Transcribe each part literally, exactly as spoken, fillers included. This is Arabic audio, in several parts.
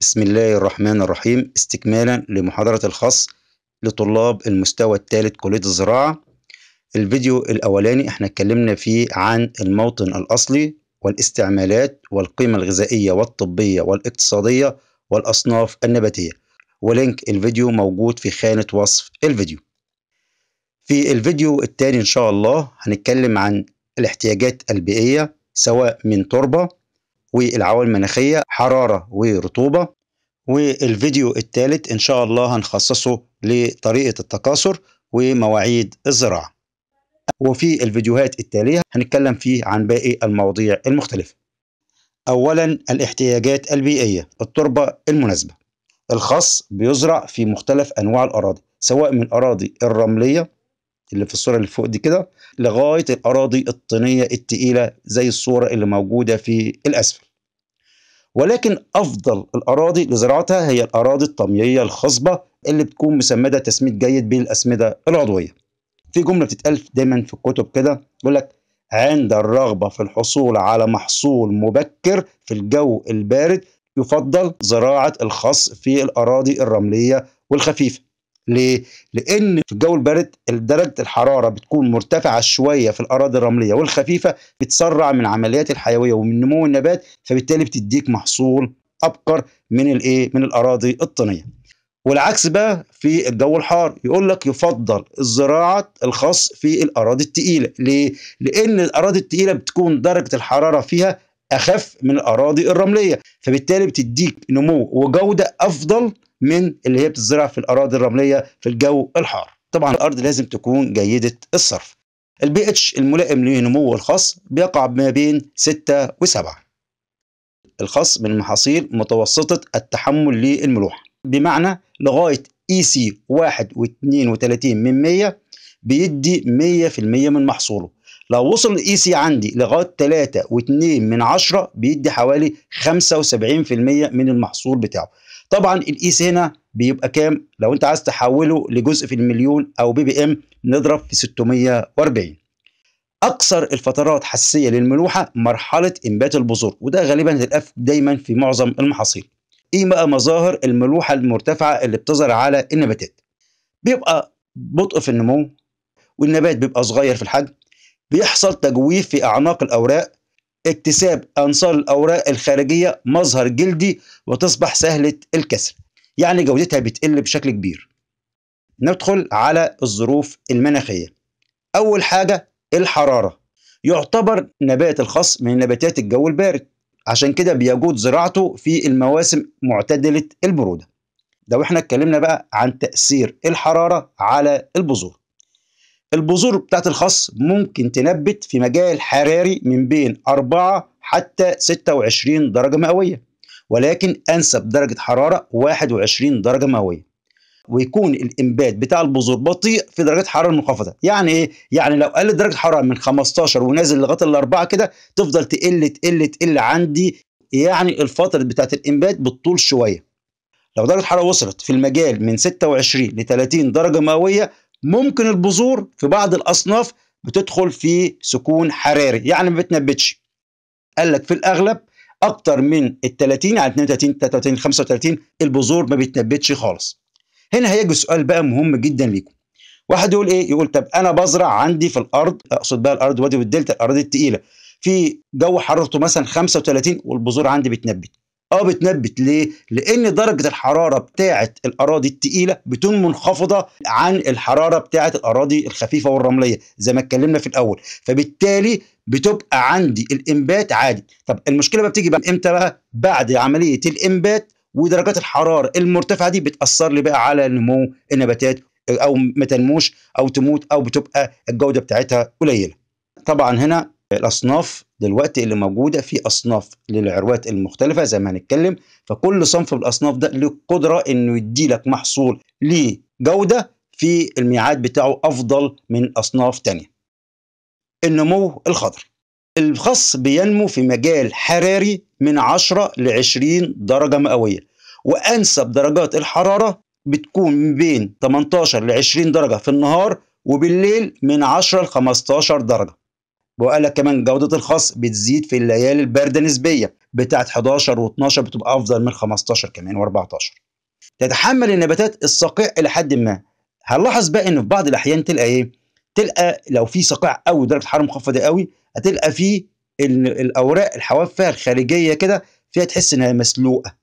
بسم الله الرحمن الرحيم. استكمالا لمحاضرة الخاص لطلاب المستوى الثالث كلية الزراعة. الفيديو الأولاني احنا اتكلمنا فيه عن الموطن الأصلي والاستعمالات والقيمة الغذائية والطبية والاقتصادية والأصناف النباتية، ولينك الفيديو موجود في خانة وصف الفيديو. في الفيديو الثاني إن شاء الله هنتكلم عن الاحتياجات البيئية سواء من تربة والعوامل المناخية، حرارة ورطوبة. والفيديو الثالث إن شاء الله هنخصصه لطريقة التكاثر ومواعيد الزراعة. وفي الفيديوهات التالية هنتكلم فيه عن باقي المواضيع المختلفة. أولا الاحتياجات البيئية، التربة المناسبة. الخس بيزرع في مختلف أنواع الأراضي، سواء من الأراضي الرملية اللي في الصورة اللي فوق دي كده لغاية الأراضي الطينية التقيلة زي الصورة اللي موجودة في الأسفل، ولكن أفضل الأراضي لزراعتها هي الأراضي الطمية الخصبة اللي بتكون مسمدة تسميد جيد بالأسمدة العضوية. في جملة بتتقال دايما في الكتب كده يقول لك عند الرغبة في الحصول على محصول مبكر في الجو البارد يفضل زراعة الخس في الأراضي الرملية والخفيفة. ليه؟ لأن في الجو البارد درجة الحرارة بتكون مرتفعة شوية في الأراضي الرملية والخفيفة، بتسرع من عمليات الحيوية ومن نمو النبات، فبالتالي بتديك محصول أبقر من الإيه؟ من الأراضي الطينية. والعكس بقى في الجو الحار يقول لك يفضل زراعة الخس في الأراضي التقيلة، ليه؟ لأن الأراضي التقيلة بتكون درجة الحرارة فيها أخف من الأراضي الرملية، فبالتالي بتديك نمو وجودة أفضل من اللي هي بتزرع في الأراضي الرملية في الجو الحار. طبعا الأرض لازم تكون جيدة الصرف. البي اتش الملائم لنمو الخس بيقع ما بين ستة وسبعة. الخس من محاصيل متوسطة التحمل للملوحة، بمعنى لغاية اي سي واحد فاصلة اثنين وثلاثين من مية بيدي مية في المية من محصوله. لو وصل الاي سي عندي لغاية ثلاثة فاصلة اثنين من عشرة بيدي حوالي خمسة وسبعين في المية من المحصول بتاعه. طبعا القيس هنا بيبقى كام؟ لو انت عايز تحوله لجزء في المليون او بي بي ام نضرب في ستمية وأربعين. اقصر الفترات حساسيه للملوحه مرحله انبات البذور، وده غالبا هتلاقيه دايما في معظم المحاصيل. ايه بقى مظاهر الملوحه المرتفعه اللي بتظهر على النباتات؟ بيبقى بطء في النمو، والنبات بيبقى صغير في الحجم، بيحصل تجويف في اعناق الاوراق، اكتساب أنصار الأوراق الخارجية مظهر جلدي وتصبح سهلة الكسر، يعني جودتها بتقل بشكل كبير. ندخل على الظروف المناخية. أول حاجة الحرارة. يعتبر نبات الخس من نباتات الجو البارد، عشان كده بيجود زراعته في المواسم معتدلة البرودة. لو احنا اتكلمنا بقى عن تأثير الحرارة على البذور، البذور بتاعت الخس ممكن تنبت في مجال حراري من بين أربعة حتى ستة وعشرين درجة مئوية، ولكن أنسب درجة حرارة واحد وعشرين درجة مئوية، ويكون الإنبات بتاع البذور بطيء في درجات حرارة منخفضة. يعني إيه؟ يعني لو قلت درجة حرارة من خمستاشر ونازل لغاية الأربعة كده تفضل تقل تقل تقل عندي، يعني الفترة بتاعت الإنبات بتطول شوية. لو درجة الحرارة وصلت في المجال من ستة وعشرين ل ثلاثين درجة مئوية ممكن البذور في بعض الأصناف بتدخل في سكون حراري، يعني ما بتنبتش. قال لك في الأغلب أكتر من ال ثلاثين، يعني اثنين وثلاثين ثلاثة وثلاثين خمسة وثلاثين، البذور ما بتنبتش خالص. هنا هيجي سؤال بقى مهم جدا ليكم. واحد يقول إيه؟ يقول طب أنا بزرع عندي في الأرض، أقصد بقى الأرض وادي والدلتا، الأراضي التقيلة، في جو حرارته مثلا خمسة وثلاثين والبذور عندي بتنبت. اه بتنبت ليه؟ لأن درجة الحرارة بتاعة الأراضي التقيلة بتكون منخفضة عن الحرارة بتاعة الأراضي الخفيفة والرملية زي ما اتكلمنا في الأول، فبالتالي بتبقى عندي الإنبات عادي. طب المشكلة بقى بتيجي بقى إمتى بقى؟ بعد عملية الإنبات، ودرجات الحرارة المرتفعة دي بتأثر لي بقى على نمو النباتات، أو ما تنموش أو تموت أو بتبقى الجودة بتاعتها قليلة. طبعا هنا الأصناف دلوقتي اللي موجودة في أصناف للعروات المختلفة زي ما هنتكلم، فكل صنف بالأصناف ده له قدرة إنه يدي لك محصول ليه جودة في الميعاد بتاعه أفضل من أصناف تانية. النمو الخضري. الخس بينمو في مجال حراري من عشرة ل عشرين درجة مئوية، وأنسب درجات الحرارة بتكون من بين ثمانية عشر ل عشرين درجة في النهار، وبالليل من عشرة ل خمستاشر درجة. وقال لك كمان جودة الخس بتزيد في الليالي الباردة نسبيا، بتاعة حداشر واتناشر بتبقى أفضل من خمستاشر كمان واربعتاشر. تتحمل النباتات الصقيع إلى حد ما. هنلاحظ بقى إن في بعض الأحيان تلقى إيه؟ تلقى لو في صقيع قوي درجة حرارة مخفضة قوي هتلقى فيه الأوراق الحوافة الخارجية كده فيها تحس إنها مسلوقة.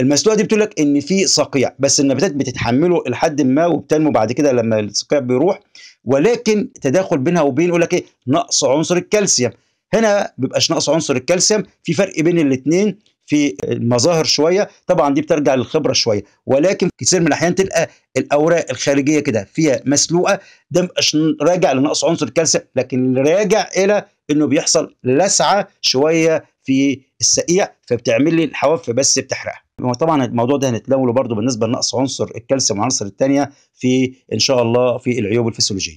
المسلوقة دي بتقول لك إن في صقيع، بس النباتات بتتحمله إلى حد ما وبتنمو بعد كده لما الصقيع بيروح، ولكن تداخل بينها وبين يقول لك إيه؟ نقص عنصر الكالسيوم. هنا مبيبقاش نقص عنصر الكالسيوم، في فرق بين الاثنين في المظاهر شويه، طبعا دي بترجع للخبره شويه، ولكن كتير من الاحيان تلقى الاوراق الخارجيه كده فيها مسلوقه، ده مبقاش راجع لنقص عنصر الكالسيوم، لكن راجع الى انه بيحصل لسعه شويه في السقيع فبتعمل لي الحواف بس بتحرقها. طبعا الموضوع ده هنتناوله برضو بالنسبه لنقص عنصر الكالسيوم والعناصر الثانيه في ان شاء الله في العيوب الفسيولوجيه.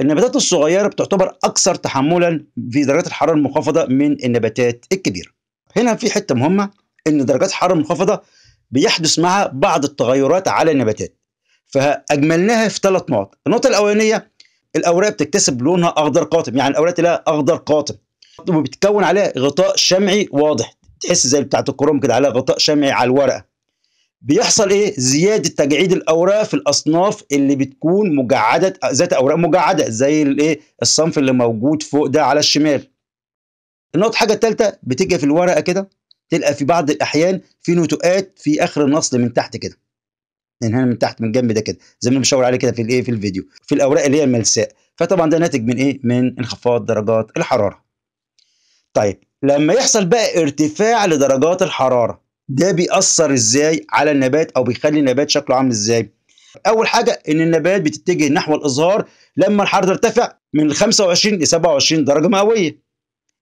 النباتات الصغيره بتعتبر اكثر تحملا في درجات الحراره المنخفضه من النباتات الكبيره. هنا في حته مهمه، ان درجات الحراره المنخفضه بيحدث معها بعض التغيرات على النباتات، فاجملناها في ثلاث نقط. النقطه الاولانيه، الاوراق بتكتسب لونها اخضر قاتم، يعني الاوراق لها اخضر قاتم وبتكون عليها غطاء شمعي واضح، تحس زي بتاعه الكروم كده عليها غطاء شمعي على الورقه. بيحصل ايه؟ زياده تجعيد الاوراق في الاصناف اللي بتكون مجعده، ذات اوراق مجعده زي الايه الصنف اللي موجود فوق ده على الشمال. النقطه حاجه الثالثه، بتيجي في الورقه كده تلقى في بعض الاحيان في نتوءات في اخر النصل من تحت كده، من هنا من تحت من الجنب ده كده زي ما انا بشاور عليه كده في الايه في الفيديو، في الاوراق اللي هي الملساء، فطبعا ده ناتج من ايه؟ من انخفاض درجات الحراره. طيب لما يحصل بقى ارتفاع لدرجات الحراره ده بيأثر ازاي على النبات او بيخلي النبات شكله عامل ازاي؟ اول حاجه ان النبات بتتجه نحو الازهار لما الحراره ترتفع من خمسة وعشرين ل سبعة وعشرين درجه مئويه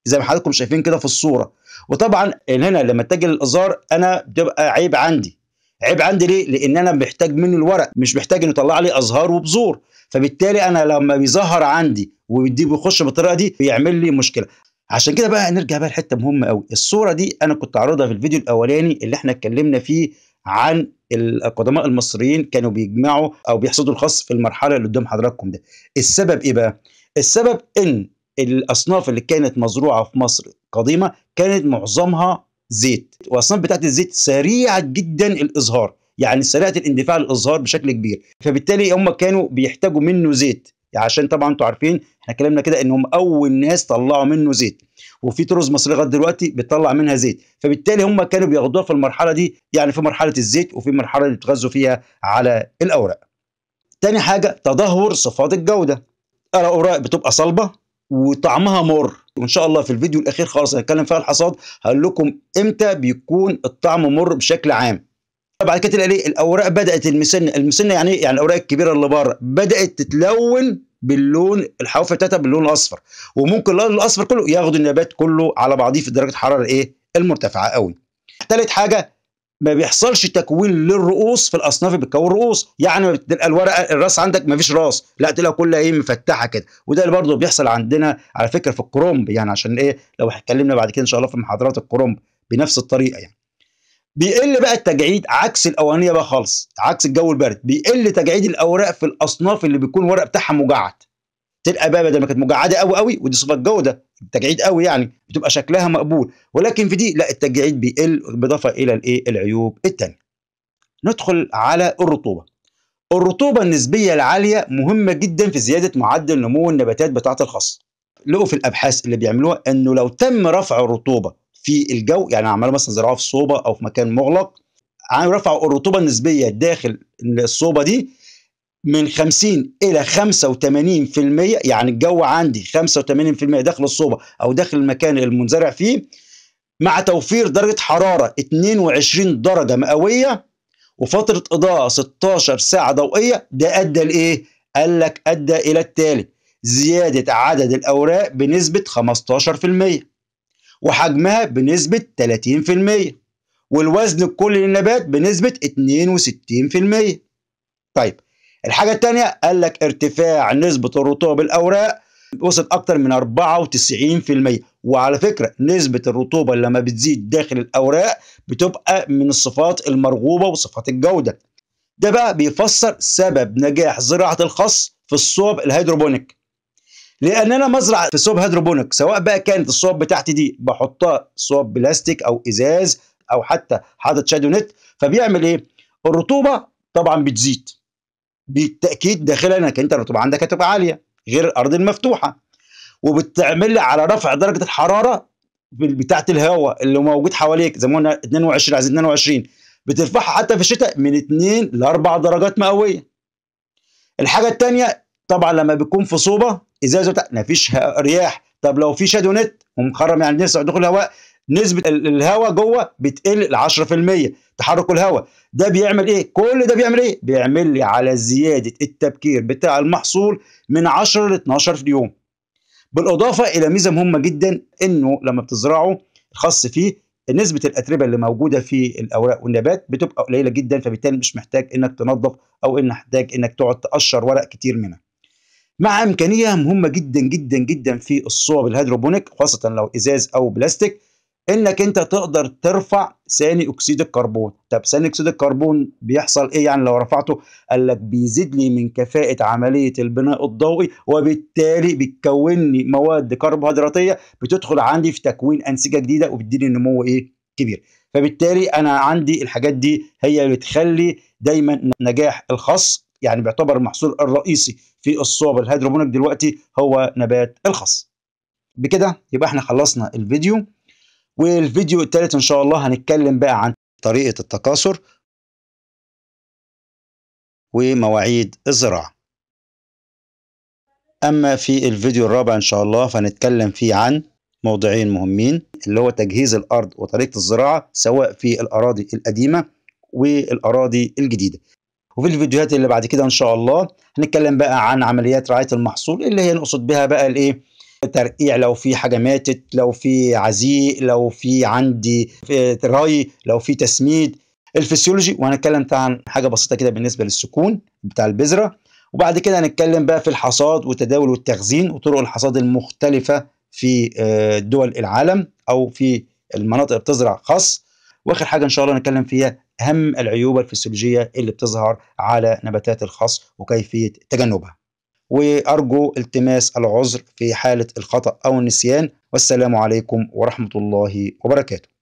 زي ما حضراتكم شايفين كده في الصوره، وطبعا هنا لما اتجه للازهار انا بتبقى عيب عندي، عيب عندي ليه؟ لان انا محتاج منه الورق، مش محتاج انه يطلع لي ازهار وبذور، فبالتالي انا لما بيظهر عندي وبيدي بيخش بالطريقه دي بيعمل لي مشكله. عشان كده بقى نرجع بقى لحته مهمه قوي. الصوره دي انا كنت عارضها في الفيديو الاولاني اللي احنا اتكلمنا فيه عن القدماء المصريين كانوا بيجمعوا او بيحصدوا الخس في المرحله اللي قدام حضراتكم ده. السبب ايه بقى؟ السبب ان الاصناف اللي كانت مزروعه في مصر قديمه كانت معظمها زيت، والاصناف بتاعت الزيت سريعه جدا الازهار، يعني سريعه الاندفاع للازهار بشكل كبير، فبالتالي هم كانوا بيحتاجوا منه زيت، عشان طبعا انتوا عارفين احنا اتكلمنا كده انهم اول ناس طلعوا منه زيت، وفي طرز مصريه لغايه دلوقتي بتطلع منها زيت، فبالتالي هم كانوا بياخدوها في المرحله دي، يعني في مرحله الزيت وفي المرحله اللي بيتغذوا فيها على الاوراق. تاني حاجه تدهور صفات الجوده. الاوراق بتبقى صلبه وطعمها مر، وان شاء الله في الفيديو الاخير خالص هنتكلم فيها الحصاد، هقول لكم امتى بيكون الطعم مر بشكل عام. بعد كده تلاقي ليه الاوراق بدات المسنه، المسنه يعني ايه؟ يعني الاوراق الكبيره اللي بره بدات تتلون باللون، الحواف بتاعتها باللون الاصفر، وممكن اللون الاصفر كله ياخد النبات كله على بعضيه في درجه حراره ايه؟ المرتفعه قوي. ثالث حاجه ما بيحصلش تكوين للرؤوس في الاصناف اللي بتكون رؤوس، يعني تلقى الورقه الراس عندك ما فيش راس، لا تلاقيها كلها ايه مفتحه كده، وده اللي برضه بيحصل عندنا على فكره في الكرنب، يعني عشان ايه لو اتكلمنا بعد كده ان شاء الله في محاضرات الكرنب بنفس الطريقه يعني. بيقل بقى التجعيد عكس الاولانيه بقى خالص، عكس الجو البارد، بيقل تجعيد الاوراق في الاصناف اللي بيكون ورق بتاعها مجعد. تلقى بقى بدل ما كانت مجعده قوي قوي ودي صفه جوده، تجعيد قوي يعني بتبقى شكلها مقبول، ولكن في دي لا التجعيد بيقل، بالاضافه الى الايه؟ العيوب الثانيه. ندخل على الرطوبه. الرطوبه النسبيه العاليه مهمه جدا في زياده معدل نمو النباتات بتاعه الخس. لقوا في الابحاث اللي بيعملوها انه لو تم رفع الرطوبه في الجو، يعني عملوا مثلا زراعه في صوبه او في مكان مغلق، عملوا رفع الرطوبه النسبيه داخل الصوبه دي من خمسين الى خمسة وتمانين بالمية، يعني الجو عندي خمسة وتمانين بالمية داخل الصوبه او داخل المكان المنزرع فيه، مع توفير درجه حراره اتنين وعشرين درجه مئويه وفتره اضاءه ستاشر ساعه ضوئيه. ده ادى لايه؟ قال لك ادى الى التالي: زياده عدد الاوراق بنسبه خمستاشر بالمية، وحجمها بنسبة تلاتين بالمية، والوزن الكلي للنبات بنسبة اتنين وستين بالمية. طيب الحاجة التانية قال لك ارتفاع نسبة الرطوبة بالأوراق وصل أكتر من اربعة وتسعين بالمية، وعلى فكرة نسبة الرطوبة لما بتزيد داخل الأوراق بتبقى من الصفات المرغوبة وصفات الجودة. ده بقى بيفسر سبب نجاح زراعة الخس في الصوب الهيدروبونيك. لان انا مزرعه في صوب هيدروبونك، سواء بقى كانت الصوب بتاعتي دي بحطها صوب بلاستيك او ازاز او حتى حاطط شادو نت، فبيعمل ايه؟ الرطوبه طبعا بتزيد بالتاكيد داخل هناك، انت الرطوبه عندك هتبقى عاليه غير الارض المفتوحه، وبتعمل لي على رفع درجه الحراره بتاعه الهواء اللي موجود حواليك، زي ما قلنا اتنين وعشرين، عايزين اتنين وعشرين بترفعها حتى في الشتاء من اتنين ل اربع درجات مئويه. الحاجه الثانيه طبعا لما بيكون في صوبه ازازه مفيش رياح، طب لو في شادو نت ومخرم يعني نسع دخول الهواء، نسبه الهواء جوه بتقل ل عشرة في المية تحرك الهواء، ده بيعمل ايه؟ كل ده بيعمل ايه؟ بيعمل لي على زياده التبكير بتاع المحصول من عشرة ل اتناشر في اليوم. بالاضافه الى ميزه مهمه جدا، انه لما بتزرعه الخاص فيه نسبة الأتربة اللي موجودة في الأوراق والنبات بتبقى قليلة جدا، فبالتالي مش محتاج إنك تنظف أو إنك محتاج إنك تقعد تقشر ورق كتير منها. مع إمكانية مهمة جدا جدا جدا في الصوب الهيدروبونيك خاصة لو إزاز أو بلاستيك، إنك أنت تقدر ترفع ثاني أكسيد الكربون. طب ثاني أكسيد الكربون بيحصل إيه يعني لو رفعته؟ قال لك بيزيد لي من كفاءة عملية البناء الضوئي، وبالتالي بتكون لي مواد كربوهيدراتية بتدخل عندي في تكوين أنسجة جديدة وبتديني نمو إيه؟ كبير. فبالتالي أنا عندي الحاجات دي هي اللي بتخلي دايما نجاح الخس، يعني بيعتبر المحصول الرئيسي في الصوب الهيدروبونيك دلوقتي هو نبات الخس. بكده يبقى إحنا خلصنا الفيديو، والفيديو الثالث إن شاء الله هنتكلم بقى عن طريقة التكاثر ومواعيد الزراعة. أما في الفيديو الرابع إن شاء الله فهنتكلم فيه عن موضوعين مهمين، اللي هو تجهيز الأرض وطريقة الزراعة سواء في الأراضي القديمة والأراضي الجديدة. وفي الفيديوهات اللي بعد كده إن شاء الله هنتكلم بقى عن عمليات رعاية المحصول، اللي هي نقصد بها بقى الإيه؟ ترقيع لو في حاجه ماتت، لو في عزيق، لو في عندي ري، لو في تسميد، الفسيولوجي. وهنتكلم عن حاجه بسيطه كده بالنسبه للسكون بتاع البذره، وبعد كده هنتكلم بقى في الحصاد والتداول والتخزين وطرق الحصاد المختلفه في دول العالم او في المناطق اللي بتزرع خس. واخر حاجه ان شاء الله هنتكلم فيها اهم العيوب الفسيولوجيه اللي بتظهر على نباتات الخس وكيفيه تجنبها. وأرجو التماس العذر في حالة الخطأ أو النسيان، والسلام عليكم ورحمة الله وبركاته.